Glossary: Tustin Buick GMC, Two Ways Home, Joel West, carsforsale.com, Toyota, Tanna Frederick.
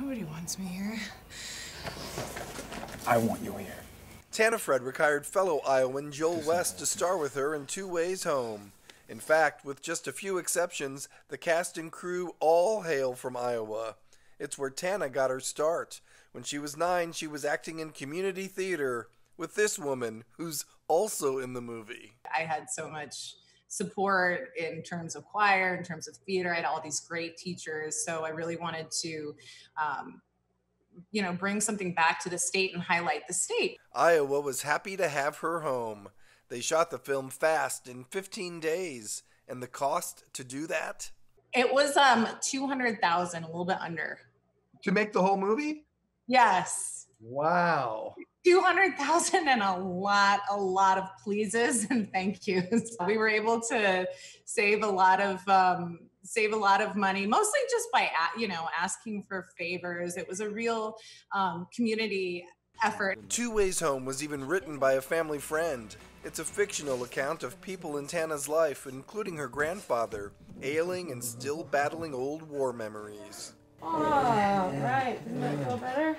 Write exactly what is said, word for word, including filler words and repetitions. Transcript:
Nobody wants me here. I want you here. Tanna Frederick hired fellow Iowan Joel West to star with her in Two Ways Home. In fact, with just a few exceptions, the cast and crew all hail from Iowa. It's where Tanna got her start. When she was nine, she was acting in community theater with this woman, who's also in the movie. I had so much support in terms of choir, in terms of theater. I had all these great teachers, so I really wanted to um, you know, bring something back to the state and highlight the state. Iowa was happy to have her home. They shot the film fast in fifteen days, and the cost to do that? It was um two hundred thousand dollars, a little bit under. To make the whole movie? Yes. Wow. two hundred thousand dollars and a lot, a lot of pleases and thank yous. We were able to save a lot of um, save a lot of money, mostly just by you know asking for favors. It was a real um, community effort. Two Ways Home was even written by a family friend. It's a fictional account of people in Tanna's life, including her grandfather, ailing and still battling old war memories. Oh, right. Does that feel better?